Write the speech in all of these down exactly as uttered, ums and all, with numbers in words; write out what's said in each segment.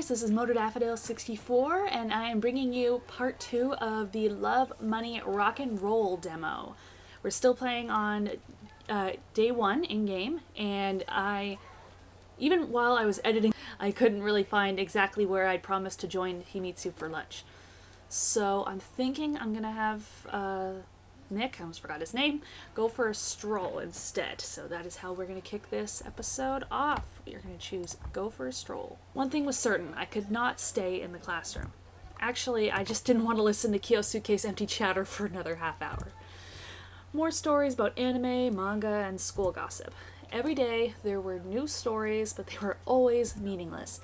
guys, this is MotorDaffodil sixty-four and I am bringing you part two of the Love Money Rock and Roll demo. We're still playing on uh, day one in game, and I, even while I was editing, I couldn't really find exactly where I'd promised to join Himitsu for lunch. So I'm thinking I'm gonna have uh, Nick, I almost forgot his name, go for a stroll instead. So that is how we're going to kick this episode off. You're going to choose go for a stroll. One thing was certain, I could not stay in the classroom. Actually, I just didn't want to listen to Kyosuke's empty chatter for another half hour. More stories about anime, manga, and school gossip. Every day there were new stories, but they were always meaningless.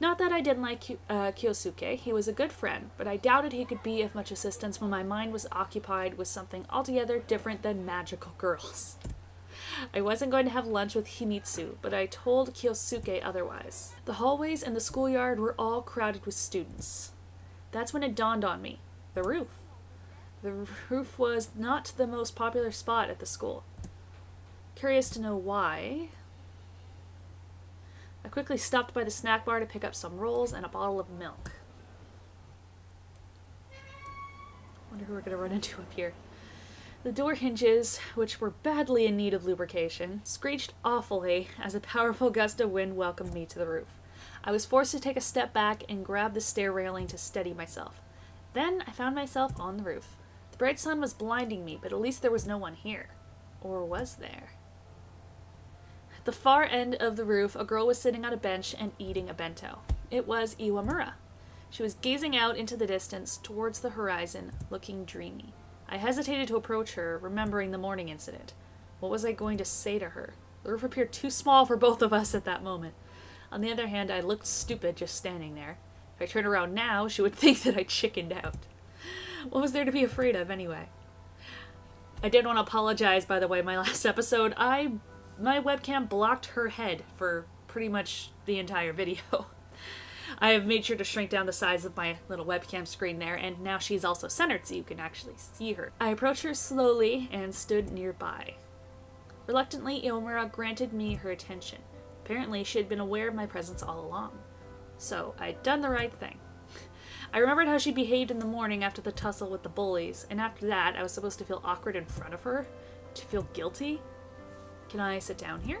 Not that I didn't like uh, Kyosuke, he was a good friend, but I doubted he could be of much assistance when my mind was occupied with something altogether different than magical girls. I wasn't going to have lunch with Himitsu, but I told Kyosuke otherwise. The hallways and the schoolyard were all crowded with students. That's when it dawned on me. The roof. The roof was not the most popular spot at the school. Curious to know why, I quickly stopped by the snack bar to pick up some rolls and a bottle of milk. Wonder who we're gonna run into up here. The door hinges, which were badly in need of lubrication, screeched awfully as a powerful gust of wind welcomed me to the roof. I was forced to take a step back and grab the stair railing to steady myself. Then I found myself on the roof. The bright sun was blinding me, but at least there was no one here. Or was there? At the far end of the roof, a girl was sitting on a bench and eating a bento. It was Iwamura. She was gazing out into the distance towards the horizon, looking dreamy. I hesitated to approach her, remembering the morning incident. What was I going to say to her? The roof appeared too small for both of us at that moment. On the other hand, I looked stupid just standing there. If I turned around now, she would think that I chickened out. What was there to be afraid of, anyway? I did want to apologize, by the way, my last episode. I... My webcam blocked her head for pretty much the entire video. I have made sure to shrink down the size of my little webcam screen there, and now she's also centered so you can actually see her. I approached her slowly and stood nearby. Reluctantly, Iwamura granted me her attention. Apparently, she had been aware of my presence all along. So, I'd done the right thing. I remembered how she behaved in the morning after the tussle with the bullies, and after that, I was supposed to feel awkward in front of her? To feel guilty? Can I sit down here?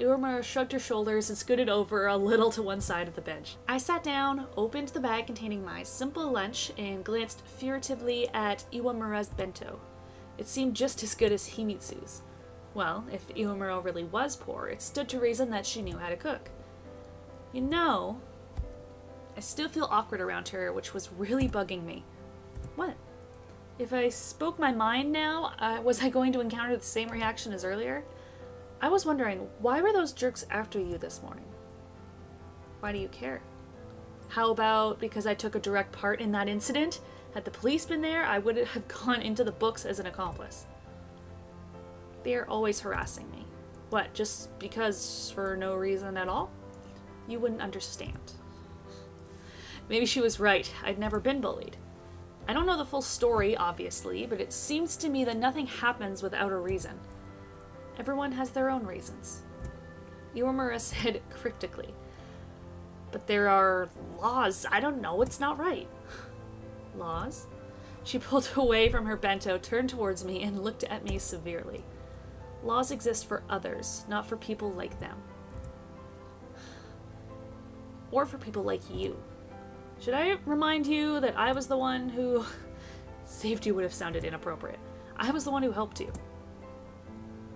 Iwamura shrugged her shoulders and scooted over a little to one side of the bench. I sat down, opened the bag containing my simple lunch, and glanced furtively at Iwamura's bento. It seemed just as good as Himitsu's. Well, if Iwamura really was poor, it stood to reason that she knew how to cook. You know, I still feel awkward around her, which was really bugging me. What? If I spoke my mind now, uh, was I going to encounter the same reaction as earlier? I was wondering, why were those jerks after you this morning? Why do you care? How about because I took a direct part in that incident? Had the police been there, I would have gone into the books as an accomplice. They are always harassing me. What, just because for no reason at all? You wouldn't understand. Maybe she was right. I'd never been bullied. I don't know the full story, obviously, but it seems to me that nothing happens without a reason. Everyone has their own reasons. Iwamura said cryptically, but there are laws. I don't know, it's not right. Laws? She pulled away from her bento, turned towards me, and looked at me severely. Laws exist for others, not for people like them. Or for people like you. Should I remind you that I was the one who... Saved you would have sounded inappropriate. I was the one who helped you.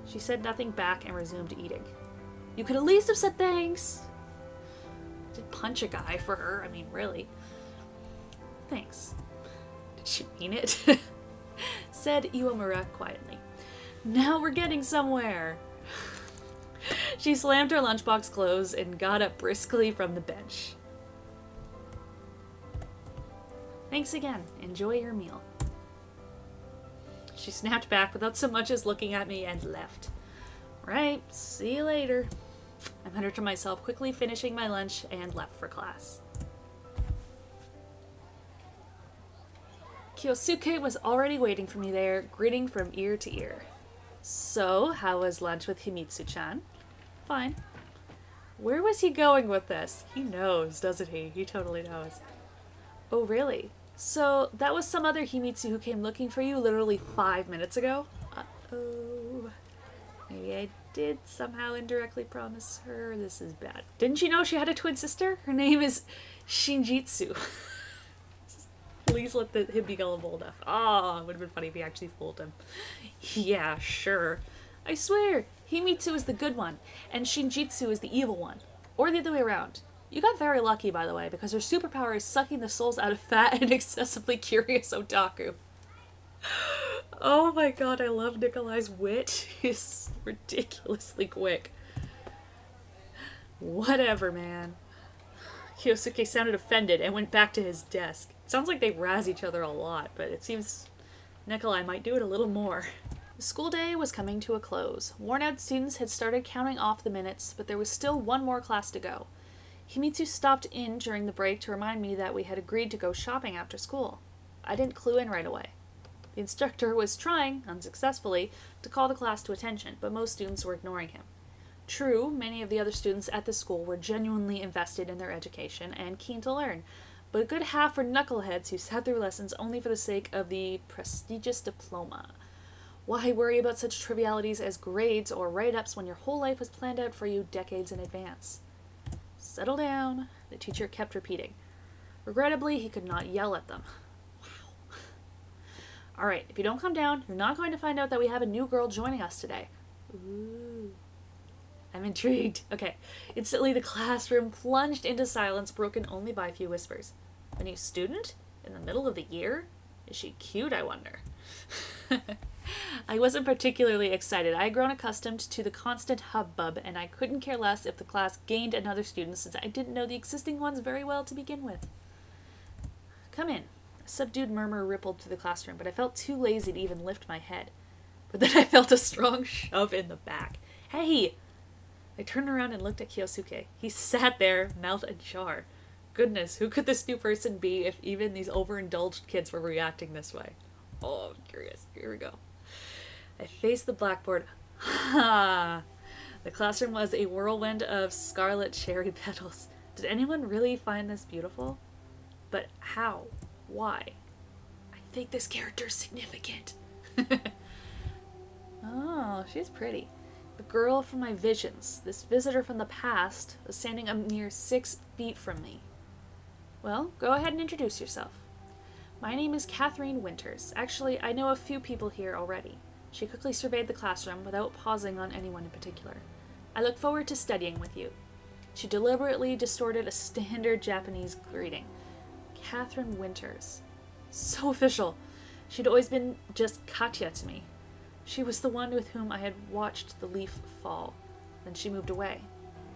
She said nothing back and resumed eating. You could at least have said thanks. Did punch a guy for her, I mean, really. Thanks. Did she mean it? Said Iwamura quietly. Now we're getting somewhere. She slammed her lunchbox closed and got up briskly from the bench. Thanks again. Enjoy your meal. She snapped back without so much as looking at me and left. Right, see you later. I muttered to myself, quickly finishing my lunch and left for class. Kyosuke was already waiting for me there, greeting from ear to ear. So, how was lunch with Himitsu-chan? Fine. Where was he going with this? He knows, doesn't he? He totally knows. Oh, really? So that was some other Himitsu who came looking for you literally five minutes ago? Uh-oh. Maybe I did somehow indirectly promise her. This is bad. Didn't she know she had a twin sister? Her name is Shinjitsu. Please let the, him be gullible enough. Oh, it would have been funny if he actually fooled him. Yeah, sure. I swear, Himitsu is the good one, and Shinjitsu is the evil one. Or the other way around. You got very lucky, by the way, because her superpower is sucking the souls out of fat and excessively curious otaku. Oh my god, I love Nikolai's wit. He's ridiculously quick. Whatever, man. Kyosuke sounded offended and went back to his desk. Sounds like they razz each other a lot, but it seems Nikolai might do it a little more. The school day was coming to a close. Worn-out students had started counting off the minutes, but there was still one more class to go. Himitsu stopped in during the break to remind me that we had agreed to go shopping after school. I didn't clue in right away. The instructor was trying, unsuccessfully, to call the class to attention, but most students were ignoring him. True, many of the other students at the school were genuinely invested in their education and keen to learn, but a good half were knuckleheads who sat through lessons only for the sake of the prestigious diploma. Why worry about such trivialities as grades or write-ups when your whole life was planned out for you decades in advance? Settle down, the teacher kept repeating. Regrettably, he could not yell at them. Wow. Alright, if you don't come down, you're not going to find out that we have a new girl joining us today. Ooh. I'm intrigued. Okay. Instantly, the classroom plunged into silence, broken only by a few whispers. A new student? In the middle of the year? Is she cute, I wonder? I wasn't particularly excited. I had grown accustomed to the constant hubbub, and I couldn't care less if the class gained another student since I didn't know the existing ones very well to begin with. Come in. A subdued murmur rippled through the classroom, but I felt too lazy to even lift my head. But then I felt a strong shove in the back. Hey! I turned around and looked at Kyosuke. He sat there, mouth ajar. Goodness, who could this new person be if even these overindulged kids were reacting this way? Oh, I'm curious. Here we go. I faced the blackboard. Ha! The classroom was a whirlwind of scarlet cherry petals. Did anyone really find this beautiful? But how? Why? I think this character is significant. Oh, she's pretty. The girl from my visions, this visitor from the past, was standing a mere six feet from me. Well, go ahead and introduce yourself. My name is Catherine Winters. Actually, I know a few people here already. She quickly surveyed the classroom without pausing on anyone in particular. I look forward to studying with you. She deliberately distorted a standard Japanese greeting. Catherine Winters. So official. She'd always been just Katya to me. She was the one with whom I had watched the leaf fall. Then she moved away.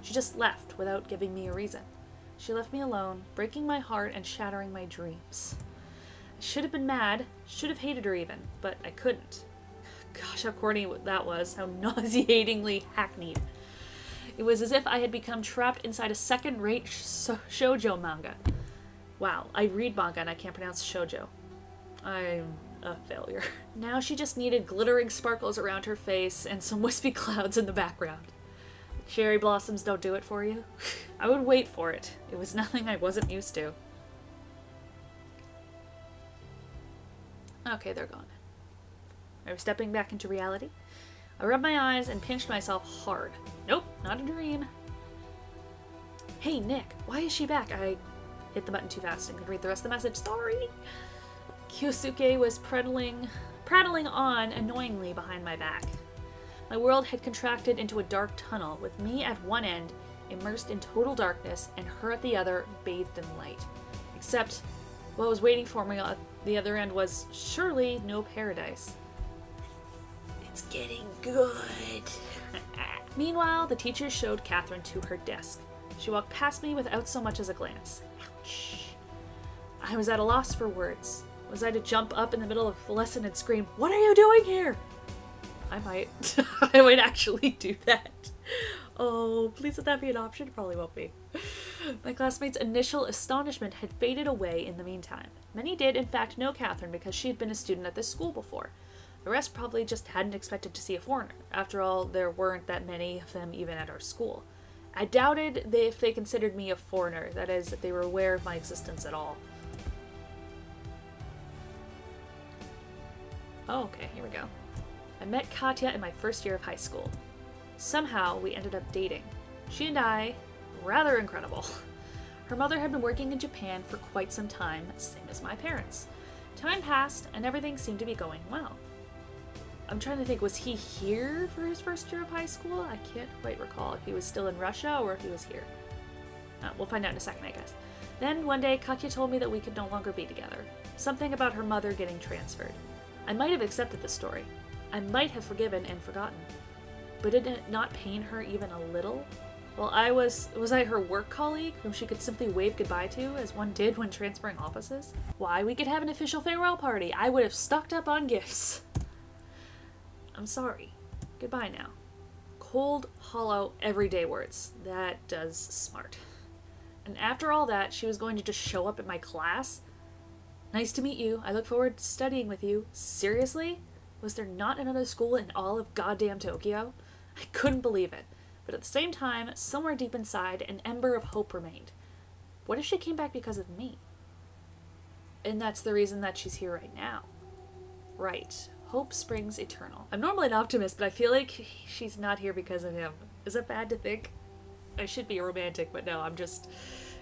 She just left without giving me a reason. She left me alone, breaking my heart and shattering my dreams. I should have been mad, should have hated her even, but I couldn't. Gosh, how corny that was, how nauseatingly hackneyed. It was as if I had become trapped inside a second-rate sh shoujo manga. Wow, I read manga and I can't pronounce shoujo. I'm... a failure. Now she just needed glittering sparkles around her face and some wispy clouds in the background. Cherry blossoms don't do it for you. I would wait for it. It was nothing I wasn't used to. Okay, they're gone. I was stepping back into reality. I rubbed my eyes and pinched myself hard. Nope, not a dream. Hey, Nick, why is she back? I hit the button too fast and could read the rest of the message. Sorry! Kyosuke was prattling, prattling on annoyingly behind my back. My world had contracted into a dark tunnel, with me at one end, immersed in total darkness, and her at the other, bathed in light. Except, what was waiting for me at the other end was surely no paradise. It's getting good. Meanwhile, the teacher showed Catherine to her desk. She walked past me without so much as a glance. Ouch. I was at a loss for words. Was I to jump up in the middle of the lesson and scream, "What are you doing here?" I might. I might actually do that. Oh, please let that be an option. Probably won't be. My classmates' initial astonishment had faded away in the meantime. Many did, in fact, know Catherine because she had been a student at this school before. The rest probably just hadn't expected to see a foreigner. After all, there weren't that many of them even at our school. I doubted they, if they considered me a foreigner, that is, if they were aware of my existence at all. Oh, okay, here we go. I met Katya in my first year of high school. Somehow, we ended up dating. She and I, rather incredible. Her mother had been working in Japan for quite some time, same as my parents. Time passed, and everything seemed to be going well. I'm trying to think, was he here for his first year of high school? I can't quite recall if he was still in Russia or if he was here. Uh, we'll find out in a second, I guess. Then, one day, Katya told me that we could no longer be together. Something about her mother getting transferred. I might have accepted the story. I might have forgiven and forgotten. But did it not pain her even a little? Well, I was, was I her work colleague whom she could simply wave goodbye to, as one did when transferring offices? Why, we could have an official farewell party. I would have stocked up on gifts. I'm sorry. Goodbye now. Cold, hollow, everyday words. That does smart. And after all that, she was going to just show up at my class? Nice to meet you. I look forward to studying with you. Seriously? Was there not another school in all of goddamn Tokyo? I couldn't believe it. But at the same time, somewhere deep inside, an ember of hope remained. What if she came back because of me? And that's the reason that she's here right now. Right. Hope springs eternal. I'm normally an optimist, but I feel like she's not here because of him. Is it bad to think? I should be romantic, but no, I'm just...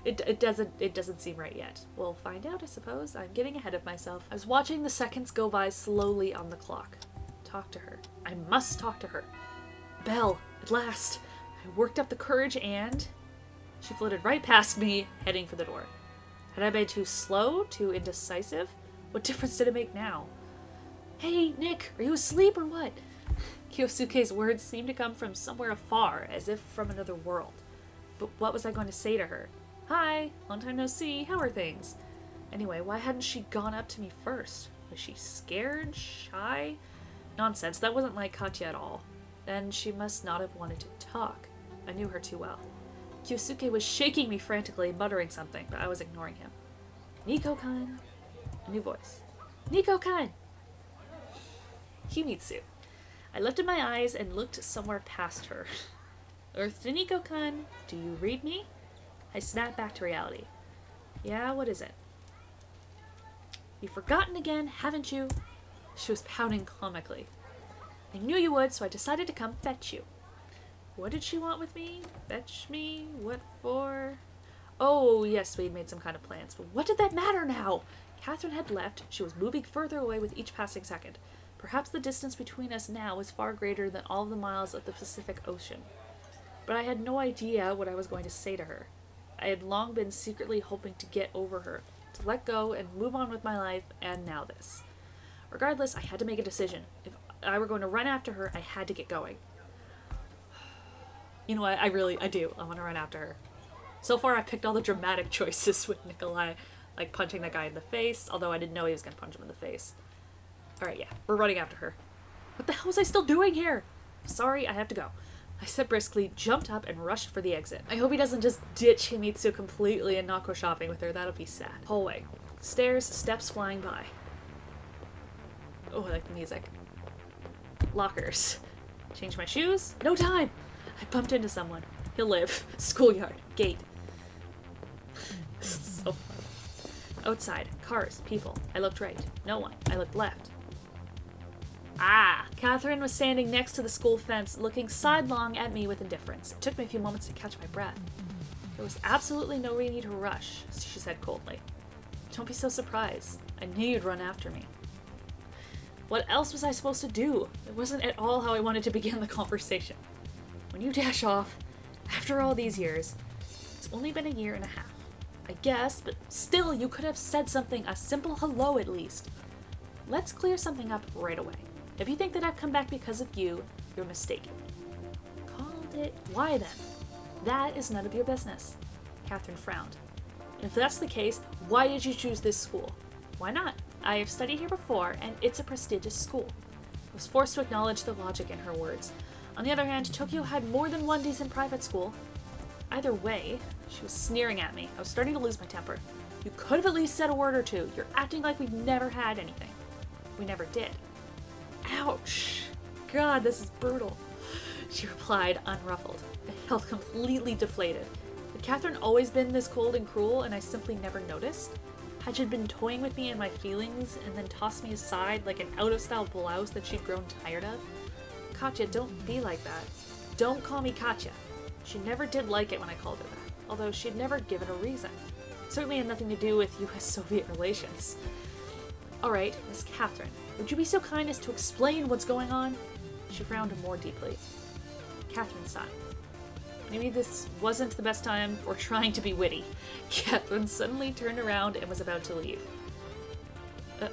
It, it doesn't it doesn't seem right yet. We'll find out, I suppose. I'm getting ahead of myself. I was watching the seconds go by slowly on the clock. Talk to her. I must talk to her. Belle, at last. I worked up the courage and... She floated right past me, heading for the door. Had I been too slow? Too indecisive? What difference did it make now? Hey, Nick, are you asleep or what? Kyosuke's words seemed to come from somewhere afar, as if from another world. But what was I going to say to her? Hi, long time no see, how are things? Anyway, why hadn't she gone up to me first? Was she scared? Shy? Nonsense, that wasn't like Katya at all. Then she must not have wanted to talk. I knew her too well. Kyosuke was shaking me frantically, muttering something, but I was ignoring him. Nico-kun. A new voice. Nico-kun! Himitsu. I lifted my eyes and looked somewhere past her. Earth to Nico-kun, do you read me? I snapped back to reality. Yeah, what is it? You've forgotten again, haven't you? She was pouting comically. I knew you would, so I decided to come fetch you. What did she want with me? Fetch me? What for? Oh, yes, we'd made some kind of plans, but what did that matter now? Catherine had left. She was moving further away with each passing second. Perhaps the distance between us now was far greater than all the miles of the Pacific Ocean. But I had no idea what I was going to say to her. I had long been secretly hoping to get over her, to let go and move on with my life, and now this. Regardless, I had to make a decision. If I were going to run after her, I had to get going. You know what? I really, I do. I want to run after her. So far, I've picked all the dramatic choices with Nikolai, like punching that guy in the face, although I didn't know he was going to punch him in the face. Alright, yeah, we're running after her. What the hell was I still doing here? Sorry, I have to go. I said briskly, jumped up, and rushed for the exit. I hope he doesn't just ditch Himitsu completely and not go shopping with her. That'll be sad. Hallway. Stairs, steps flying by. Oh, I like the music. Lockers. Change my shoes? No time! I bumped into someone. He'll live. Schoolyard. Gate. This is so fun. Outside. Cars. People. I looked right. No one. I looked left. Ah! Catherine was standing next to the school fence, looking sidelong at me with indifference. It took me a few moments to catch my breath. There was absolutely no need to rush, she said coldly. Don't be so surprised. I knew you'd run after me. What else was I supposed to do? It wasn't at all how I wanted to begin the conversation. When you dash off, after all these years, it's only been a year and a half. I guess, but still, you could have said something, a simple hello at least. Let's clear something up right away. If you think that I've come back because of you, you're mistaken. Called it. Why then? That is none of your business. Catherine frowned. If that's the case, why did you choose this school? Why not? I have studied here before, and it's a prestigious school. I was forced to acknowledge the logic in her words. On the other hand, Tokyo had more than one decent private school. Either way, she was sneering at me. I was starting to lose my temper. You could have at least said a word or two. You're acting like we've never had anything. We never did. Ouch! God, this is brutal. she replied, unruffled. I felt completely deflated. Had Catherine always been this cold and cruel and I simply never noticed? Had she been toying with me and my feelings and then tossed me aside like an out-of-style blouse that she'd grown tired of? Katya, don't be like that. Don't call me Katya. She never did like it when I called her that, although she'd never given a reason. It certainly had nothing to do with U S Soviet relations. Alright, Miss Catherine, would you be so kind as to explain what's going on? She frowned more deeply. Catherine sighed. Maybe this wasn't the best time for trying to be witty. Catherine suddenly turned around and was about to leave. Uh,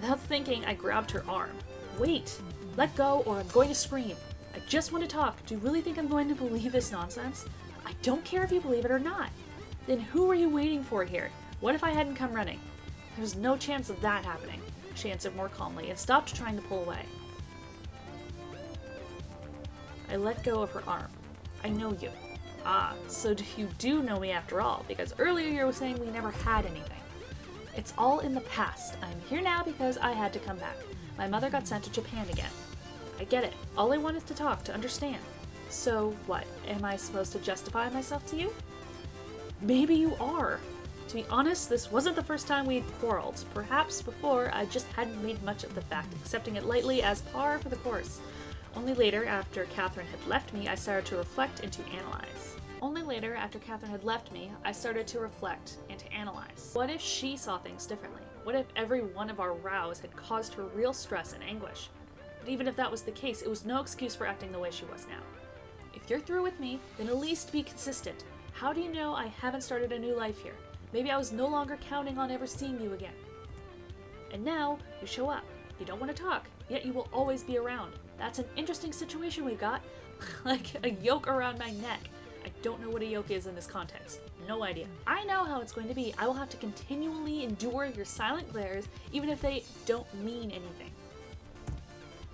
without thinking, I grabbed her arm. Wait! Let go or I'm going to scream. I just want to talk. Do you really think I'm going to believe this nonsense? I don't care if you believe it or not. Then who were you waiting for here? What if I hadn't come running? There was no chance of that happening, she answered more calmly and stopped trying to pull away. I let go of her arm. I know you. Ah, so you do know me after all, because earlier you were saying we never had anything. It's all in the past. I'm here now because I had to come back. My mother got sent to Japan again. I get it. All I want is to talk, to understand. So what? Am I supposed to justify myself to you? Maybe you are. To be honest, this wasn't the first time we'd quarreled. Perhaps before, I just hadn't made much of the fact, accepting it lightly as par for the course. Only later, after Catherine had left me, I started to reflect and to analyze. Only later, after Catherine had left me, I started to reflect and to analyze. What if she saw things differently? What if every one of our rows had caused her real stress and anguish? But even if that was the case, it was no excuse for acting the way she was now. If you're through with me, then at least be consistent. How do you know I haven't started a new life here? Maybe I was no longer counting on ever seeing you again. And now, you show up. You don't want to talk, yet you will always be around. That's an interesting situation we've got. Like a yoke around my neck. I don't know what a yoke is in this context. No idea. I know how it's going to be. I will have to continually endure your silent glares, even if they don't mean anything.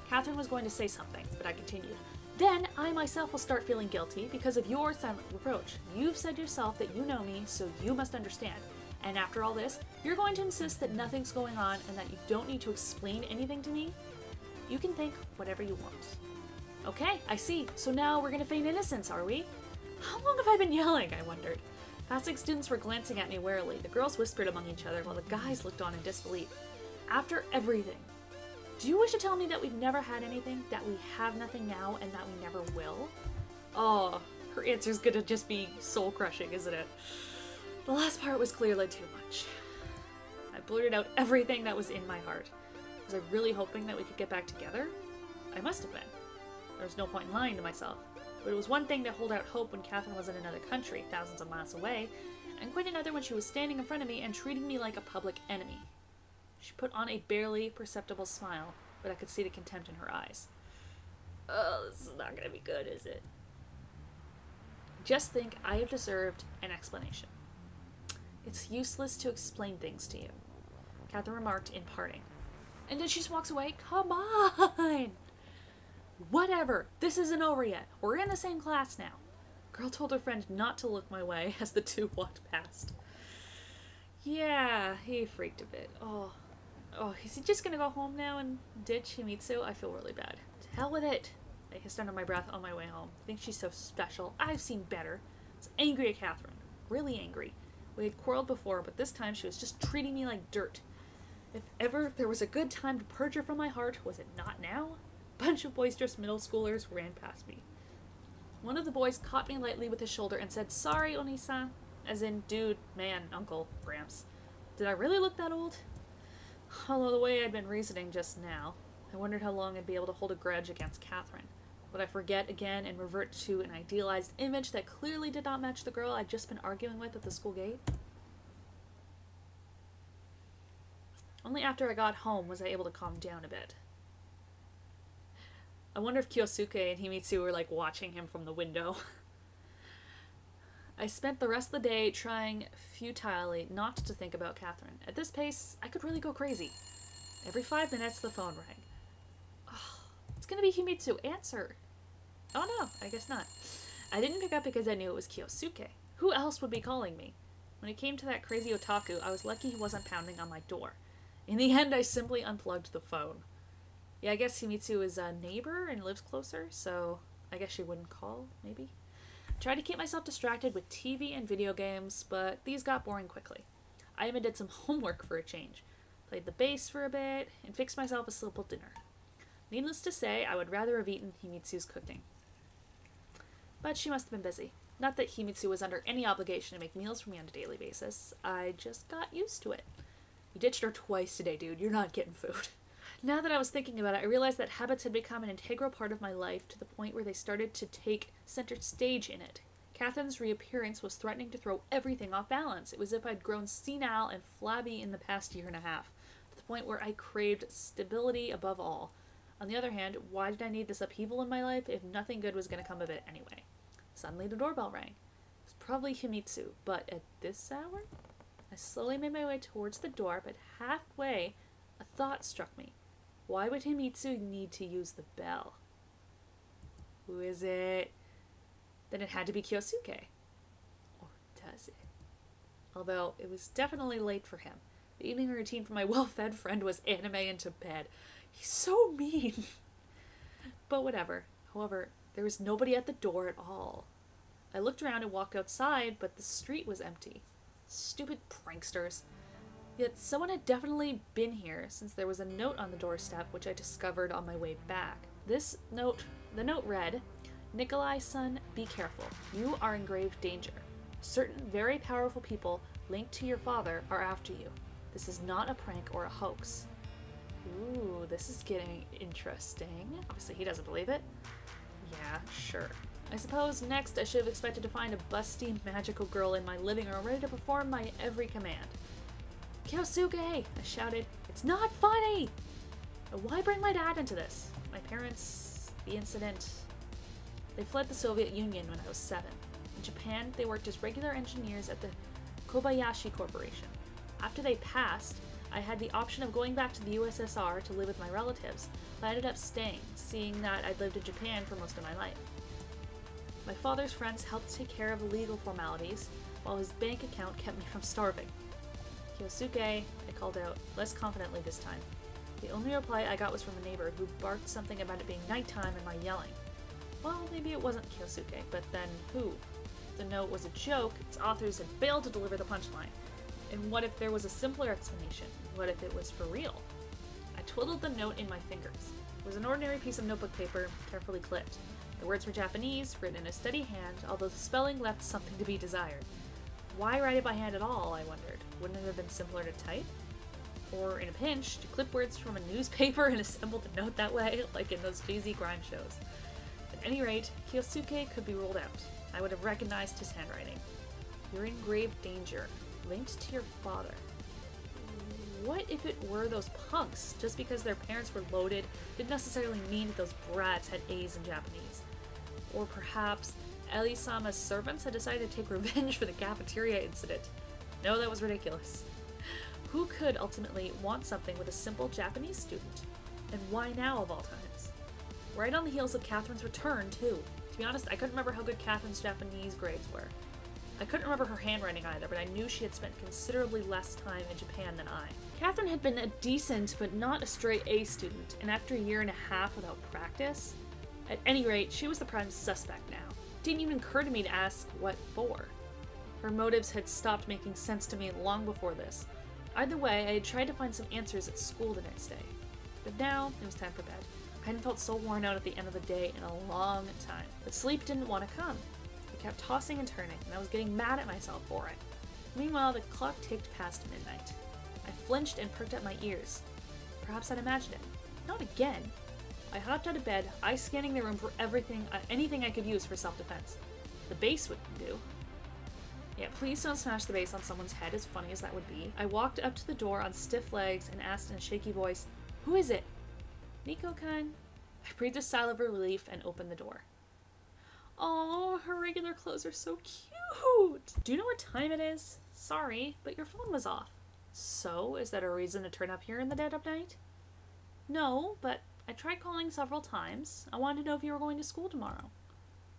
Catherine was going to say something, but I continued. Then I myself will start feeling guilty because of your silent reproach. You've said yourself that you know me, so you must understand. And after all this, you're going to insist that nothing's going on and that you don't need to explain anything to me? You can think whatever you want. Okay, I see. So now we're gonna feign innocence, are we? How long have I been yelling, I wondered. Passing students were glancing at me warily. The girls whispered among each other while the guys looked on in disbelief. After everything, do you wish to tell me that we've never had anything, that we have nothing now, and that we never will? Oh, her answer's gonna just be soul-crushing, isn't it? The last part was clearly too much. I blurted out everything that was in my heart. Was I really hoping that we could get back together? I must have been. There was no point in lying to myself. But it was one thing to hold out hope when Catherine was in another country, thousands of miles away, and quite another when she was standing in front of me and treating me like a public enemy. She put on a barely perceptible smile, but I could see the contempt in her eyes. Oh, this is not gonna be good, is it? Just think, I have deserved an explanation. It's useless to explain things to you, Catherine remarked in parting. And then she just walks away. Come on! Whatever! This isn't over yet. We're in the same class now. Girl told her friend not to look my way as the two walked past. Yeah, he freaked a bit. Oh, oh, is he just gonna go home now and ditch Himitsu? I feel really bad. To hell with it! I hissed under my breath on my way home. I think she's so special. I've seen better. I was angry at Catherine. Really angry. We had quarreled before, but this time she was just treating me like dirt. If ever there was a good time to purge her from my heart, was it not now? A bunch of boisterous middle schoolers ran past me. One of the boys caught me lightly with his shoulder and said, "Sorry, Oni-san," as in dude, man, uncle, Gramps. Did I really look that old? Although the way I'd been reasoning just now, I wondered how long I'd be able to hold a grudge against Catherine. Would I forget again and revert to an idealized image that clearly did not match the girl I'd just been arguing with at the school gate? Only after I got home was I able to calm down a bit. I wonder if Kyosuke and Himitsu were like watching him from the window. I spent the rest of the day trying futilely not to think about Catherine. At this pace, I could really go crazy. Every five minutes, the phone rang. Oh, it's gonna be Himitsu. Answer. Oh no, I guess not. I didn't pick up because I knew it was Kyosuke. Who else would be calling me? When it came to that crazy otaku, I was lucky he wasn't pounding on my door. In the end, I simply unplugged the phone. Yeah, I guess Himitsu is a neighbor and lives closer, so I guess she wouldn't call, maybe? I tried to keep myself distracted with T V and video games, but these got boring quickly. I even did some homework for a change. Played the bass for a bit, and fixed myself a simple dinner. Needless to say, I would rather have eaten Himitsu's cooking. But she must have been busy. Not that Himitsu was under any obligation to make meals for me on a daily basis. I just got used to it. You ditched her twice today, dude. You're not getting food. Now that I was thinking about it, I realized that habits had become an integral part of my life to the point where they started to take center stage in it. Catherine's reappearance was threatening to throw everything off balance. It was as if I'd grown senile and flabby in the past year and a half, to the point where I craved stability above all. On the other hand, why did I need this upheaval in my life if nothing good was going to come of it anyway? Suddenly the doorbell rang. It was probably Himitsu, but at this hour? I slowly made my way towards the door, but halfway, a thought struck me. Why would Himitsu need to use the bell? Who is it? Then it had to be Kyosuke. Or does it? Although, it was definitely late for him. The evening routine for my well-fed friend was anime and to bed. He's so mean! But whatever. However, there was nobody at the door at all. I looked around and walked outside, but the street was empty. Stupid pranksters. Yet someone had definitely been here, since there was a note on the doorstep which I discovered on my way back. This note, the note read, "Nikolai, son, be careful. You are in grave danger. Certain very powerful people linked to your father are after you. This is not a prank or a hoax." Ooh, this is getting interesting. Obviously he doesn't believe it. Yeah, sure. I suppose next I should have expected to find a busty, magical girl in my living room ready to perform my every command. "Kyosuke!" I shouted. "It's not funny! Why bring my dad into this? My parents, the incident... They fled the Soviet Union when I was seven. In Japan, they worked as regular engineers at the Kobayashi Corporation. After they passed, I had the option of going back to the U S S R to live with my relatives, but I ended up staying, seeing that I'd lived in Japan for most of my life. My father's friends helped take care of the legal formalities, while his bank account kept me from starving. "Kyosuke," I called out, less confidently this time. The only reply I got was from a neighbor who barked something about it being nighttime and my yelling. Well, maybe it wasn't Kyosuke, but then who? The note was a joke, its authors had failed to deliver the punchline. And what if there was a simpler explanation? What if it was for real? I twiddled the note in my fingers. It was an ordinary piece of notebook paper, carefully clipped. The words were Japanese, written in a steady hand, although the spelling left something to be desired. Why write it by hand at all, I wondered. Wouldn't it have been simpler to type? Or, in a pinch, to clip words from a newspaper and assemble the note that way, like in those cheesy crime shows. At any rate, Kyosuke could be ruled out. I would have recognized his handwriting. "You're in grave danger. Linked to your father." What if it were those punks? Just because their parents were loaded didn't necessarily mean that those brats had A's in Japanese. Or perhaps Ellie-sama's servants had decided to take revenge for the cafeteria incident. No, that was ridiculous. Who could ultimately want something with a simple Japanese student? And why now of all times? Right on the heels of Catherine's return, too. To be honest, I couldn't remember how good Catherine's Japanese grades were. I couldn't remember her handwriting either, but I knew she had spent considerably less time in Japan than I. Catherine had been a decent, but not a straight A student, and after a year and a half without practice, at any rate, she was the prime suspect now. It didn't even occur to me to ask what for. Her motives had stopped making sense to me long before this. Either way, I had tried to find some answers at school the next day. But now, it was time for bed. I hadn't felt so worn out at the end of the day in a long time, but sleep didn't want to come. Kept tossing and turning, and I was getting mad at myself for it. Meanwhile, the clock ticked past midnight. I flinched and perked up my ears. Perhaps I'd imagined it. Not again. I hopped out of bed, eye scanning the room for everything, uh, anything I could use for self-defense. The base wouldn't do. Yeah, please don't smash the base on someone's head, as funny as that would be. I walked up to the door on stiff legs and asked in a shaky voice, "Who is it?" "Nico-kun." I breathed a sigh of relief and opened the door. Oh, her regular clothes are so cute! Do you know what time it is? Sorry, but your phone was off. So, is that a reason to turn up here in the dead of night? No, but I tried calling several times. I wanted to know if you were going to school tomorrow.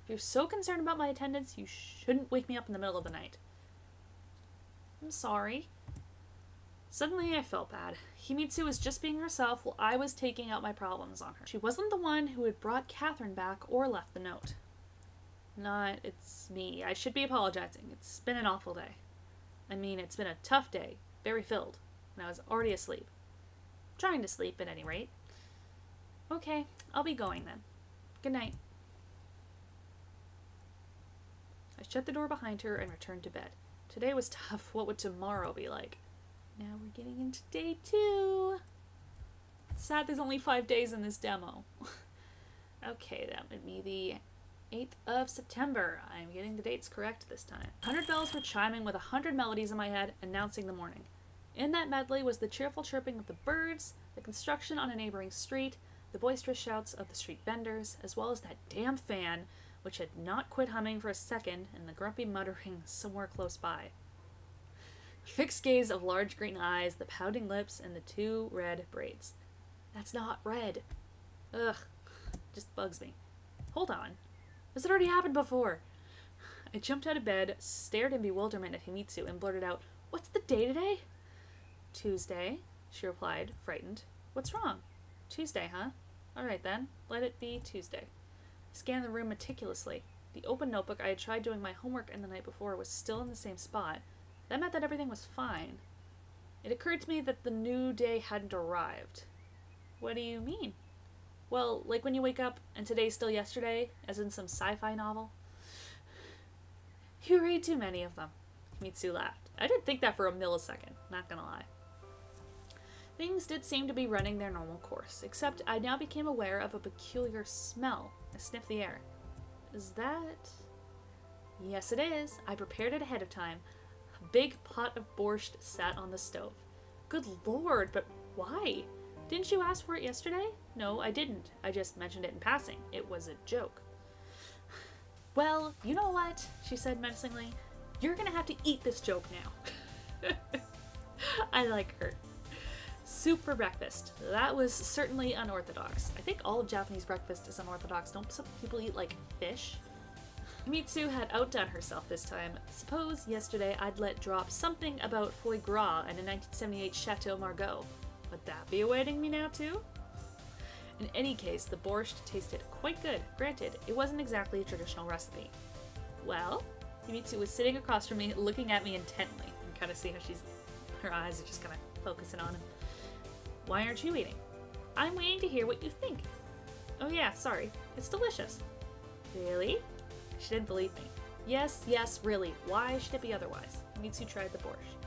If you're so concerned about my attendance, you shouldn't wake me up in the middle of the night. I'm sorry. Suddenly I felt bad. Himitsu was just being herself while I was taking out my problems on her. She wasn't the one who had brought Catherine back or left the note. Not, it's me. I should be apologizing. It's been an awful day. I mean, it's been a tough day, very filled, and I was already asleep. I'm trying to sleep at any rate. Okay, I'll be going then. Good night. I shut the door behind her and returned to bed. Today was tough. What would tomorrow be like? Now we're getting into day two. It's sad there's only five days in this demo. Okay, that would be the eighth of September. I'm getting the dates correct this time. Hundred bells were chiming with a hundred melodies in my head, announcing the morning. In that medley was the cheerful chirping of the birds, the construction on a neighboring street, the boisterous shouts of the street vendors, as well as that damn fan, which had not quit humming for a second, and the grumpy muttering somewhere close by. The fixed gaze of large green eyes, the pouting lips, and the two red braids. That's not red. Ugh. Just bugs me. Hold on. This had already happened before. I jumped out of bed, stared in bewilderment at Himitsu, and blurted out, "What's the day today?" "Tuesday," she replied, frightened. "What's wrong?" "Tuesday, huh? All right then, let it be Tuesday." I scanned the room meticulously. The open notebook I had tried doing my homework in the night before was still in the same spot. That meant that everything was fine. It occurred to me that the new day hadn't arrived. "What do you mean?" "Well, like when you wake up and today's still yesterday, as in some sci-fi novel." "You read too many of them," Mitsu laughed. I didn't think that for a millisecond, not gonna lie. Things did seem to be running their normal course, except I now became aware of a peculiar smell. I sniffed the air. Is that... Yes, it is. I prepared it ahead of time. A big pot of borscht sat on the stove. Good lord, but why? Didn't you ask for it yesterday? No, I didn't. I just mentioned it in passing. It was a joke. Well, you know what? She said menacingly. You're gonna have to eat this joke now. I like her. Soup for breakfast. That was certainly unorthodox. I think all of Japanese breakfast is unorthodox. Don't some people eat, like, fish? Mitsu had outdone herself this time. Suppose yesterday I'd let drop something about foie gras and a nineteen seventy-eight Chateau Margaux. Would that be awaiting me now, too? In any case, the borscht tasted quite good. Granted, it wasn't exactly a traditional recipe. Well, Himitsu was sitting across from me, looking at me intently. You can kind of see how she's, her eyes are just kind of focusing on him. Why aren't you eating? I'm waiting to hear what you think. Oh yeah, sorry. It's delicious. Really? She didn't believe me. Yes, yes, really. Why should it be otherwise? Himitsu tried the borscht.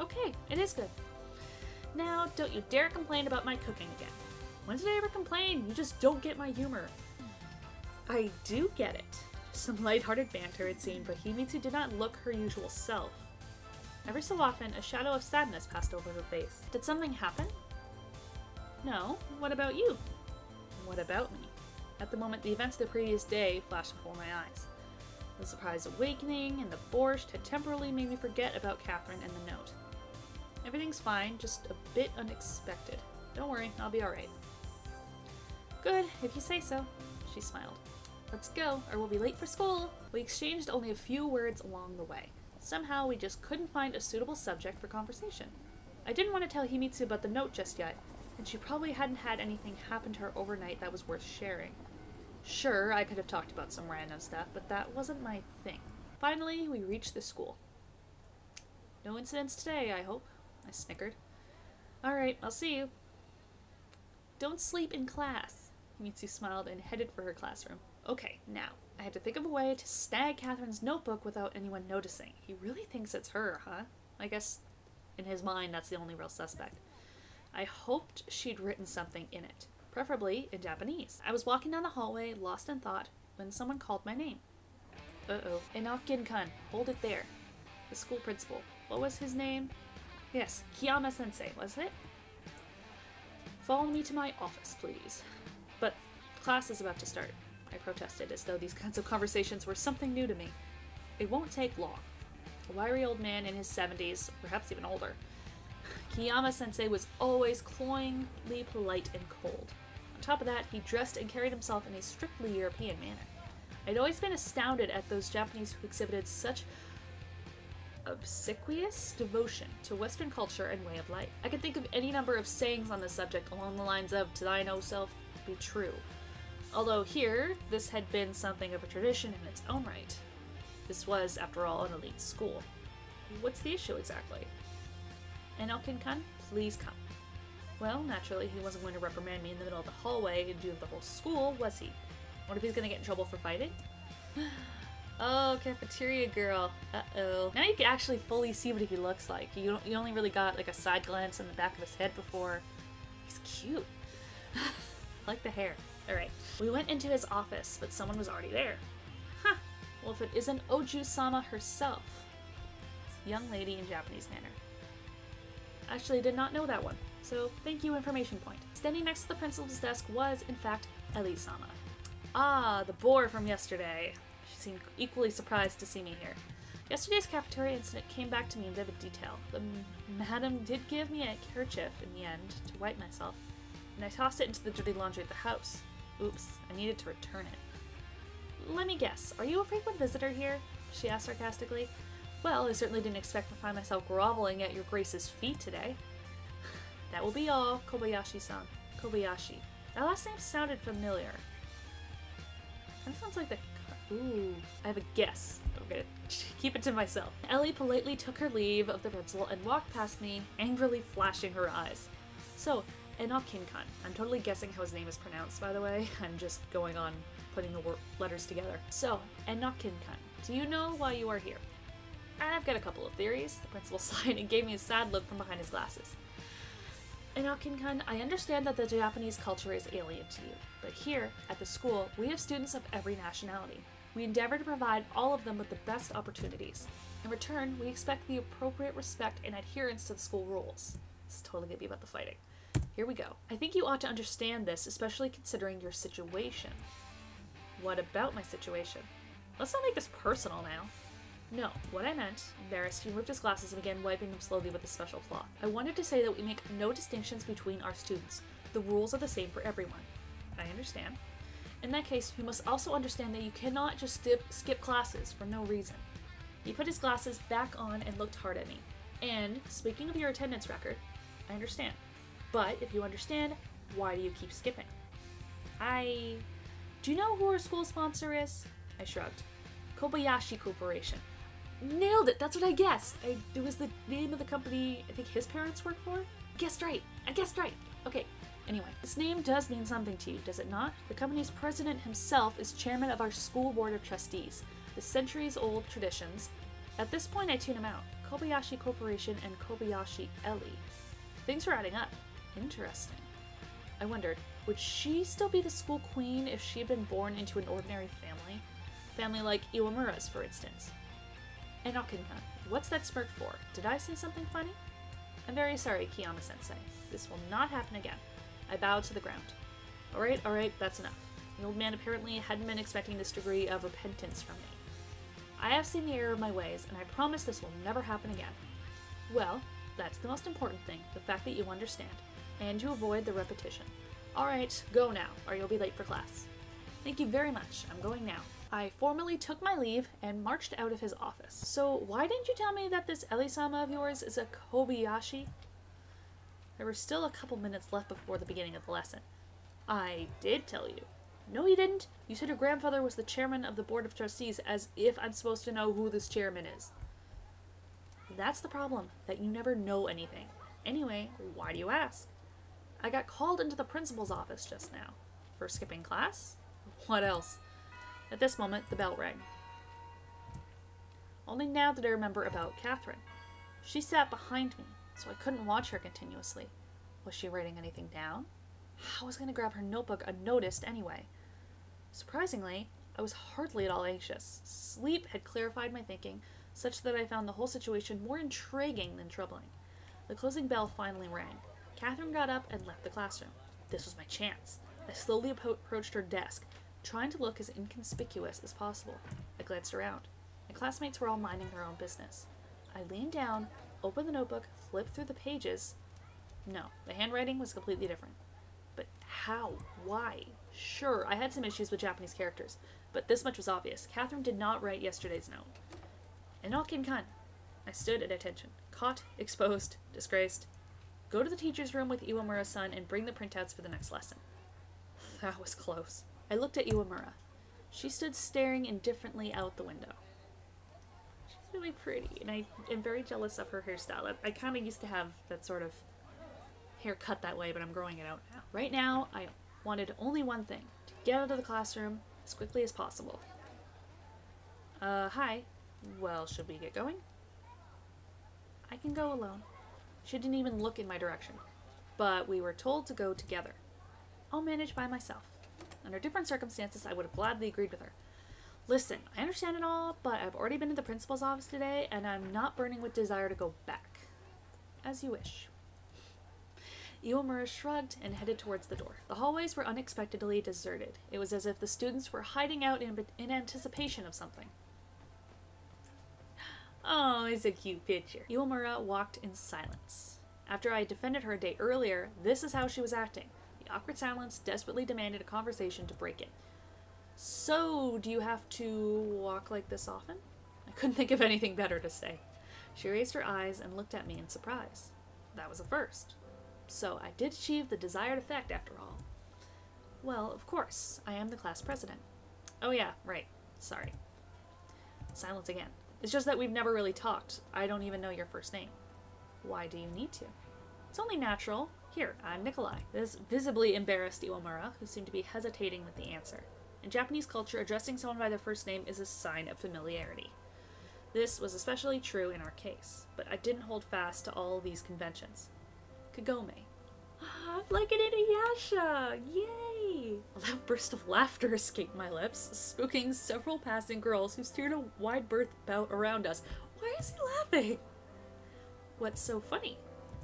Okay, it is good. Now, don't you dare complain about my cooking again. When did I ever complain? You just don't get my humor. I do get it. Some lighthearted banter, it seemed, but Himitsu did not look her usual self. Every so often, a shadow of sadness passed over her face. Did something happen? No. What about you? What about me? At the moment, the events of the previous day flashed before my eyes. The surprise awakening and the borscht had temporarily made me forget about Catherine and the note. Everything's fine, just a bit unexpected. Don't worry, I'll be alright. Good, if you say so, she smiled. Let's go, or we'll be late for school. We exchanged only a few words along the way. Somehow we just couldn't find a suitable subject for conversation. I didn't want to tell Himitsu about the note just yet, and she probably hadn't had anything happen to her overnight that was worth sharing. Sure, I could have talked about some random stuff, but that wasn't my thing. Finally, we reached the school. No incidents today, I hope, I snickered. Alright, I'll see you. Don't sleep in class, Himitsu smiled and headed for her classroom. Okay, now, I had to think of a way to snag Catherine's notebook without anyone noticing. He really thinks it's her, huh? I guess, in his mind, that's the only real suspect. I hoped she'd written something in it, preferably in Japanese. I was walking down the hallway, lost in thought, when someone called my name. Uh-oh. Enough, Ginkan. Hold it there. The school principal. What was his name? Yes, Kiyama-sensei, was it? Follow me to my office, please. But class is about to start, I protested, as though these kinds of conversations were something new to me. It won't take long. A wiry old man in his seventies, perhaps even older. Kiyama-sensei was always cloyingly polite and cold. On top of that, he dressed and carried himself in a strictly European manner. I'd always been astounded at those Japanese who exhibited such obsequious devotion to Western culture and way of life. I could think of any number of sayings on this subject along the lines of, to thine O self be true. Although here, this had been something of a tradition in its own right. This was, after all, an elite school. What's the issue exactly? Enokin-kun, please come. Well, naturally, he wasn't going to reprimand me in the middle of the hallway in view of the whole school, was he? What if he's gonna get in trouble for fighting? Oh, cafeteria girl. Uh-oh. Now you can actually fully see what he looks like. You, don't, you only really got like a side glance in the back of his head before. He's cute. Like the hair. Alright. We went into his office, but someone was already there. Huh. Well, if it isn't Oju-sama herself. It's a young lady in Japanese manner. Actually, did not know that one. So, thank you, information point. Standing next to the principal's desk was, in fact, Ellie-sama. Ah, the boar from yesterday. She seemed equally surprised to see me here. Yesterday's cafeteria incident came back to me in vivid detail. The madam did give me a kerchief in the end to wipe myself, and I tossed it into the dirty laundry at the house. Oops, I needed to return it. Let me guess, are you a frequent visitor here? She asked sarcastically. Well, I certainly didn't expect to find myself groveling at your grace's feet today. That will be all, Kobayashi-san. Kobayashi. That last name sounded familiar. Kind of sounds like the... Ooh. I have a guess. I'm gonna keep it to myself. Ellie politely took her leave of the principal and walked past me, angrily flashing her eyes. So, Enokin-kun. I'm totally guessing how his name is pronounced, by the way. I'm just going on putting the letters together. So, Enokin-kun. Do you know why you are here? I've got a couple of theories. The principal sighed and gave me a sad look from behind his glasses. Enokin-kun, I understand that the Japanese culture is alien to you, but here, at the school, we have students of every nationality. We endeavor to provide all of them with the best opportunities. In return, we expect the appropriate respect and adherence to the school rules. This is totally gonna be about the fighting. Here we go. I think you ought to understand this, especially considering your situation. What about my situation? Let's not make this personal now. No, what I meant, embarrassed, he removed his glasses and began wiping them slowly with a special cloth. I wanted to say that we make no distinctions between our students. The rules are the same for everyone. I understand. In that case, you must also understand that you cannot just skip, skip classes for no reason. He put his glasses back on and looked hard at me. And, speaking of your attendance record, I understand. But, if you understand, why do you keep skipping? I... Do you know who our school sponsor is? I shrugged. Kobayashi Corporation. Nailed it! That's what I guessed! I, it was the name of the company I think his parents worked for? Guessed right! I guessed right! Okay, anyway. This name does mean something to you, does it not? The company's president himself is chairman of our school board of trustees. The centuries-old traditions. At this point I tune him out. Kobayashi Corporation and Kobayashi Ellie. Things are adding up. Interesting. I wondered, would she still be the school queen if she had been born into an ordinary family? Family like Iwamura's, for instance. Enokin-kun, what's that smirk for? Did I say something funny? I'm very sorry, Kiyama-sensei. This will not happen again. I bowed to the ground. Alright, alright, that's enough. The old man apparently hadn't been expecting this degree of repentance from me. I have seen the error of my ways, and I promise this will never happen again. Well, that's the most important thing, the fact that you understand, and you avoid the repetition. Alright, go now, or you'll be late for class. Thank you very much, I'm going now. I formally took my leave and marched out of his office. So why didn't you tell me that this Ellie-sama of yours is a Kobayashi? There were still a couple minutes left before the beginning of the lesson. I did tell you. No, you didn't. You said your grandfather was the chairman of the board of trustees, as if I'm supposed to know who this chairman is. That's the problem, that you never know anything. Anyway, why do you ask? I got called into the principal's office just now. For skipping class? What else? At this moment, the bell rang. Only now did I remember about Catherine. She sat behind me, so I couldn't watch her continuously. Was she writing anything down? I was going to grab her notebook unnoticed anyway. Surprisingly, I was hardly at all anxious. Sleep had clarified my thinking, such that I found the whole situation more intriguing than troubling. The closing bell finally rang. Catherine got up and left the classroom. This was my chance. I slowly approached her desk, trying to look as inconspicuous as possible. I glanced around. My classmates were all minding their own business. I leaned down, opened the notebook, flipped through the pages. No, the handwriting was completely different. But how? Why? Sure, I had some issues with Japanese characters, but this much was obvious. Catherine did not write yesterday's note. Enokin-kun, I I stood at attention. Caught, exposed, disgraced. Go to the teacher's room with Iwamura-san and bring the printouts for the next lesson. That was close. I looked at Iwamura. She stood staring indifferently out the window. She's really pretty, and I am very jealous of her hairstyle. I kind of used to have that sort of hair cut that way, but I'm growing it out now. Right now, I wanted only one thing, to get out of the classroom as quickly as possible. Uh, hi. Well, should we get going? I can go alone. She didn't even look in my direction, but we were told to go together. I'll manage by myself. Under different circumstances, I would have gladly agreed with her. Listen, I understand it all, but I've already been to the principal's office today, and I'm not burning with desire to go back. As you wish. Iwamura shrugged and headed towards the door. The hallways were unexpectedly deserted. It was as if the students were hiding out in, in anticipation of something. Oh, it's a cute picture. Iwamura walked in silence. After I defended her a day earlier, this is how she was acting. The awkward silence desperately demanded a conversation to break it. So, do you have to walk like this often? I couldn't think of anything better to say. She raised her eyes and looked at me in surprise. That was a first. So, I did achieve the desired effect after all. Well, of course. I am the class president. Oh yeah, right. Sorry. Silence again. It's just that we've never really talked. I don't even know your first name. Why do you need to? It's only natural. Here, I'm Nikolai. This visibly embarrassed Iwamura, who seemed to be hesitating with the answer. In Japanese culture, addressing someone by their first name is a sign of familiarity. This was especially true in our case, but I didn't hold fast to all these conventions. Kagome. Like an Inuyasha! Yay! A loud burst of laughter escaped my lips, spooking several passing girls who steered a wide berth about around us. Why is he laughing? What's so funny?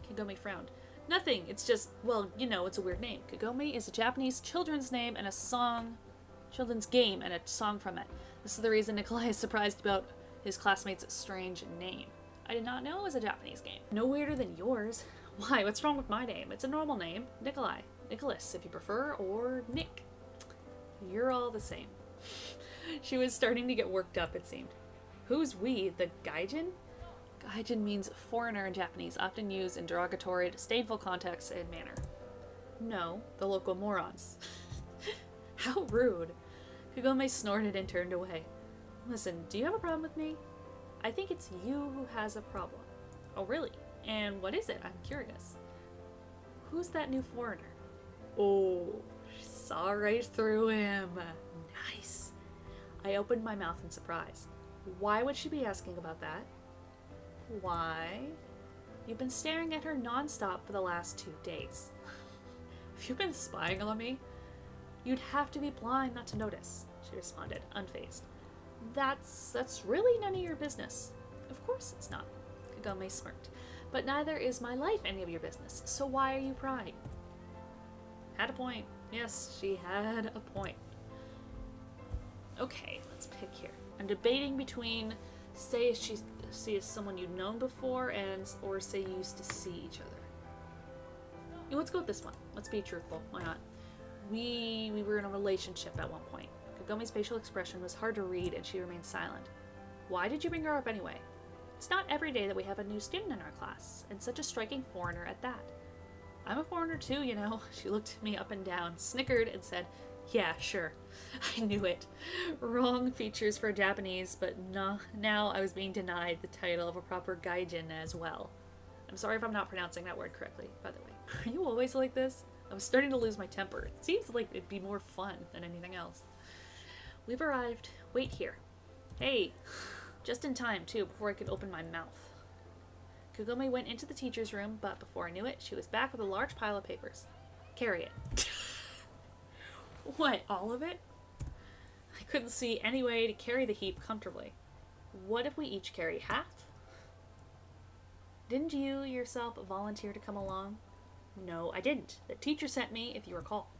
Kagome frowned. Nothing, it's just, well, you know, it's a weird name. Kagome is a Japanese children's name and a song, children's game and a song from it. This is the reason Nikolai is surprised about his classmate's strange name. I did not know it was a Japanese game. No weirder than yours. Why, what's wrong with my name? It's a normal name. Nikolai. Nicholas, if you prefer, or Nick. You're all the same. She was starting to get worked up, it seemed. Who's we? The gaijin? Gaijin means foreigner in Japanese, often used in derogatory, disdainful contexts and manner. No, the local morons. How rude. Kagome snorted and turned away. Listen, do you have a problem with me? I think it's you who has a problem. Oh, really? And what is it? I'm curious. Who's that new foreigner? Oh, she saw right through him. Nice. I opened my mouth in surprise. Why would she be asking about that? Why? You've been staring at her non-stop for the last two days. Have you been spying on me? You'd have to be blind not to notice, she responded, unfazed. That's, that's really none of your business. Of course it's not. Kagome smirked. But neither is my life any of your business, so why are you prying? Had a point. Yes, she had a point. Okay, let's pick here. I'm debating between say she is someone you've known before and or say you used to see each other. Yeah, let's go with this one. Let's be truthful. Why not? We, we were in a relationship at one point. Kagome's facial expression was hard to read and she remained silent. Why did you bring her up anyway? It's not every day that we have a new student in our class, and such a striking foreigner at that. I'm a foreigner too, you know. She looked me up and down, snickered, and said, yeah, sure. I knew it. Wrong features for Japanese, but no, now I was being denied the title of a proper gaijin as well. I'm sorry if I'm not pronouncing that word correctly, by the way. Are you always like this? I'm starting to lose my temper. It seems like it'd be more fun than anything else. We've arrived. Wait here. Hey. Just in time, too, before I could open my mouth. Kagome went into the teacher's room, but before I knew it, she was back with a large pile of papers. Carry it. What, all of it? I couldn't see any way to carry the heap comfortably. What if we each carry half? Didn't you yourself volunteer to come along? No, I didn't. The teacher sent me, if you recall.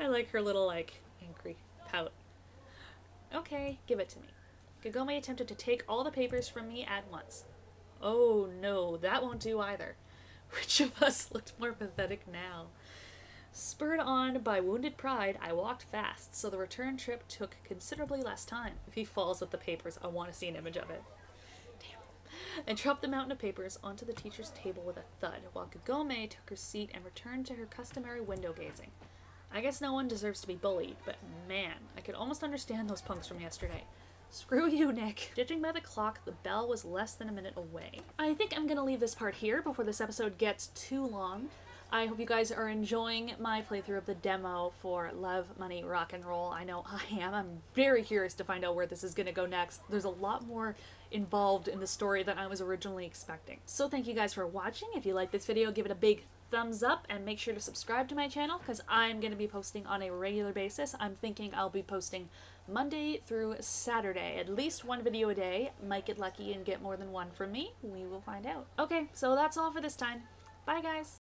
I like her little, like, angry pout. Okay, give it to me. Kagome attempted to take all the papers from me at once. Oh no, that won't do either. Which of us looked more pathetic now? Spurred on by wounded pride, I walked fast, so the return trip took considerably less time. If he falls with the papers, I want to see an image of it. and dropped the mountain of papers onto the teacher's table with a thud, while Kagome took her seat and returned to her customary window gazing. I guess no one deserves to be bullied, but man, I could almost understand those punks from yesterday. Screw you, Nick. Judging by the clock, the bell was less than a minute away. I think I'm gonna leave this part here before this episode gets too long. I hope you guys are enjoying my playthrough of the demo for Love, Money, Rock and Roll. I know I am. I'm very curious to find out where this is going to go next. There's a lot more involved in the story than I was originally expecting. So thank you guys for watching. If you like this video, give it a big thumbs up and make sure to subscribe to my channel because I'm going to be posting on a regular basis. I'm thinking I'll be posting Monday through Saturday. At least one video a day. Might get lucky and get more than one from me. We will find out. Okay, so that's all for this time. Bye, guys!